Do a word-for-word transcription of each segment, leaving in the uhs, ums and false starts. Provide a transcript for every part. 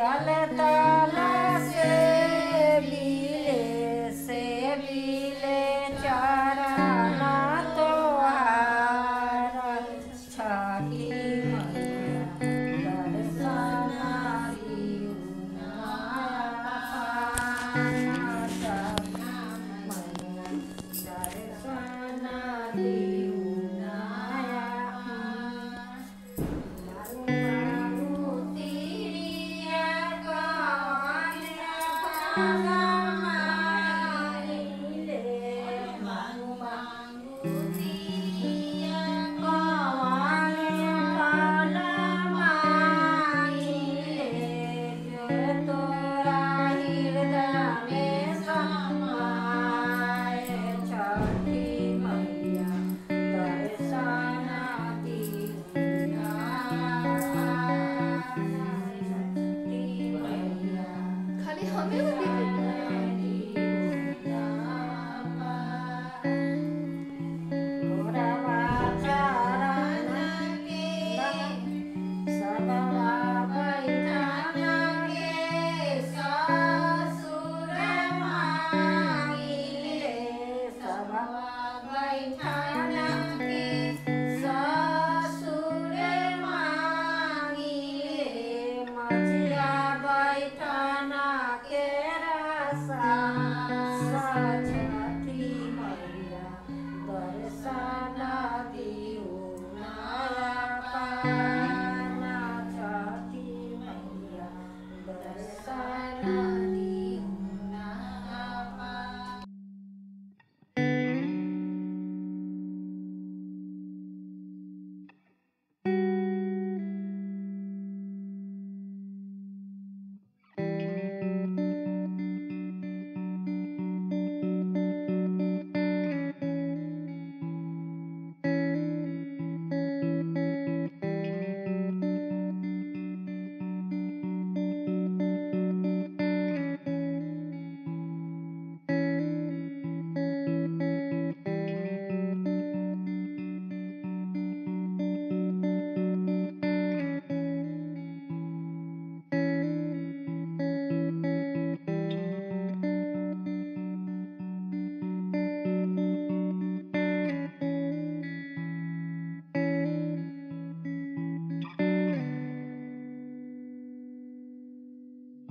Jalatala se bile se bile charana tohara chaki maya darsana diuna chaki maya darsana diuna.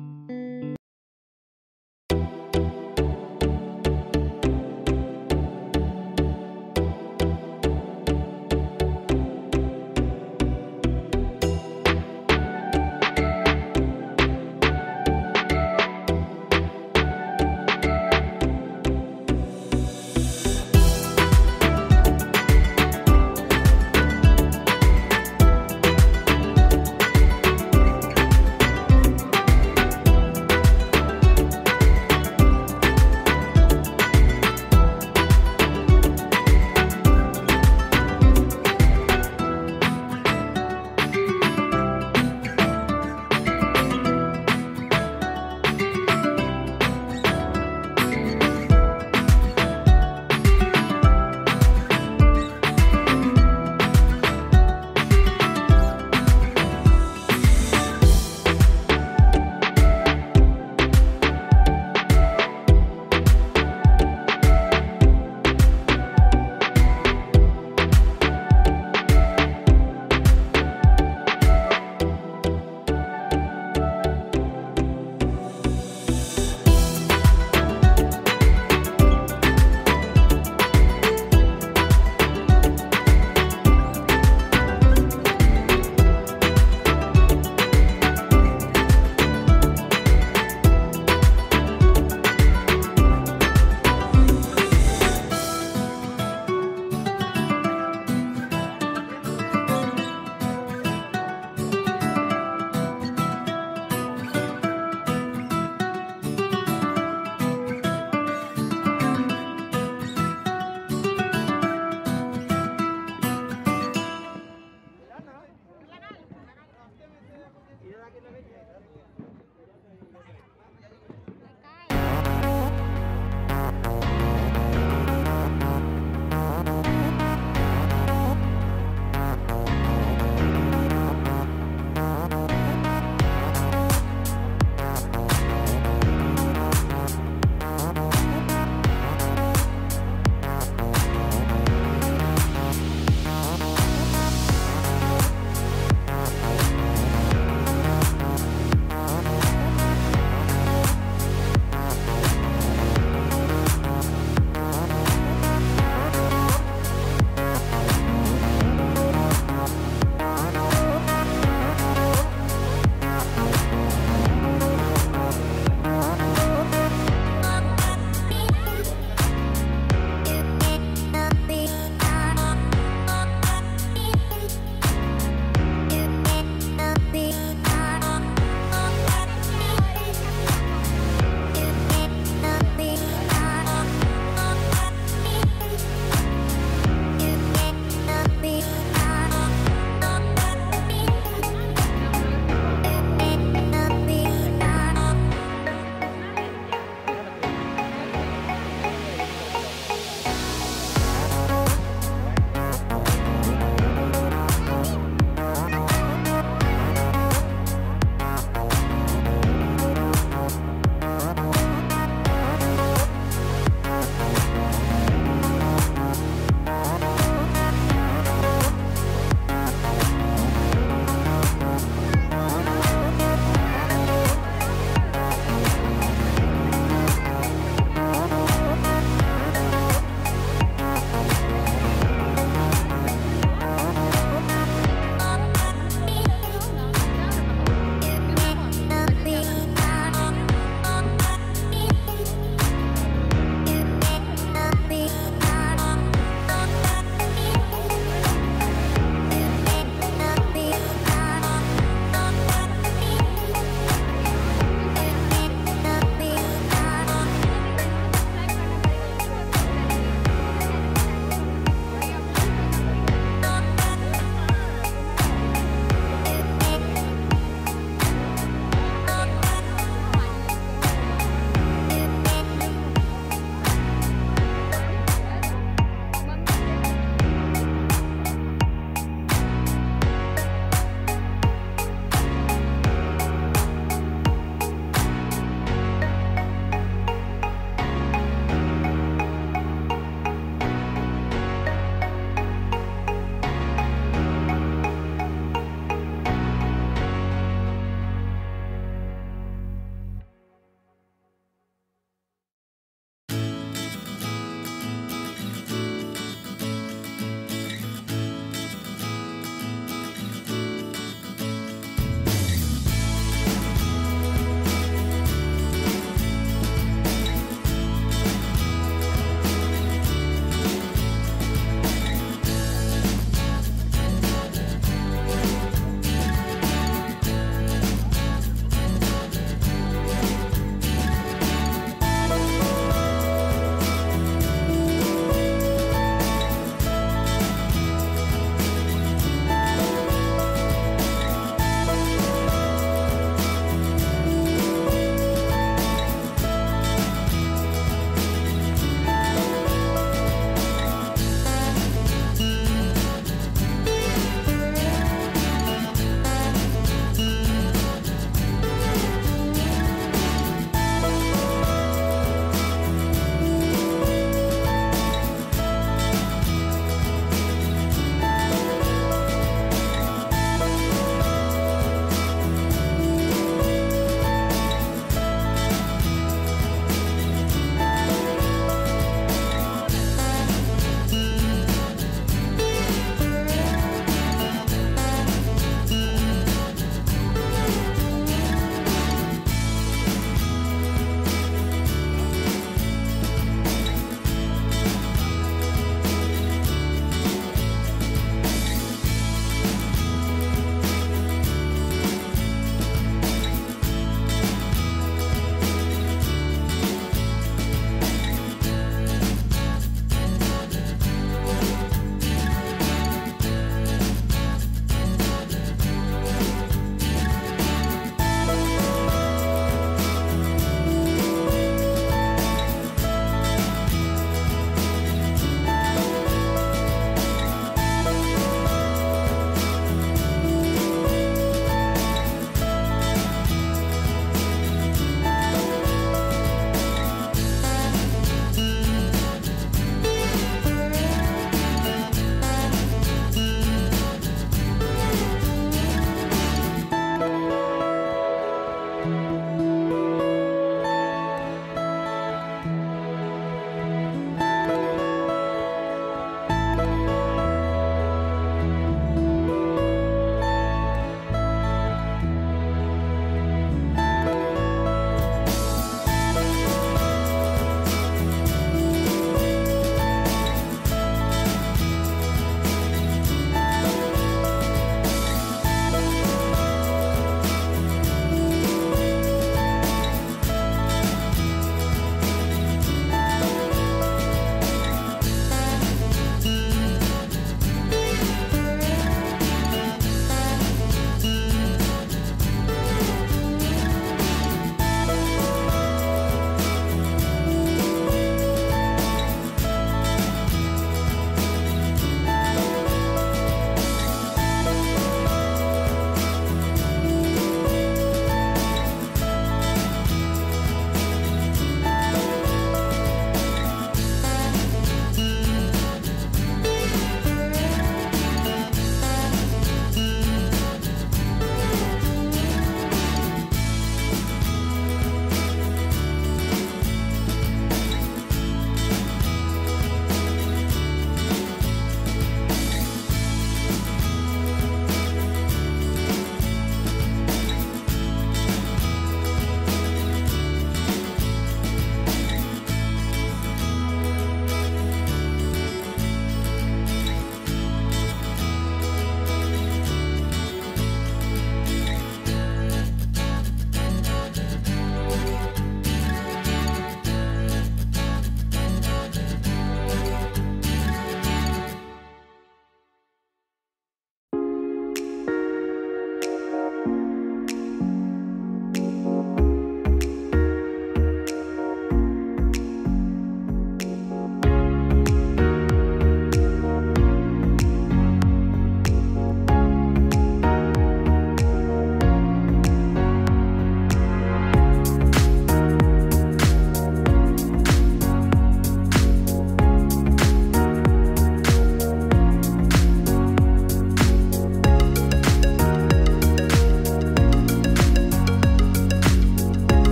Thank you.